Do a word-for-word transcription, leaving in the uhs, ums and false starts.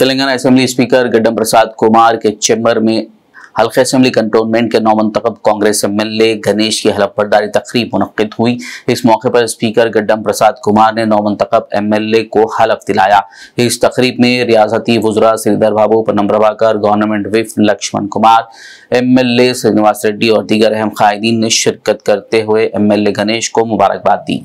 Telangana assembly speaker Gaddam Prasad Kumar के chamber में हल्का असेंबली कंटोनमेंट के नौ मंतखब कांग्रेस एमएलए गणेश की हलफबर्दारी तकरीब मुनक्किद हुई। इस मौके पर स्पीकर गड्डम प्रसाद कुमार ने नौ मंतखब एमएलए को हलफ दिलाया। इस तकरीब में रियासती वुजरा Sridhar Babu, Ponnam Prabhakar, government whip Laxman Kumar, MLA Srinivas Reddy और दीगर अहम कायदीन ने शिरकत करते हुए एमएलए गणेश को मुबारकबाद दी।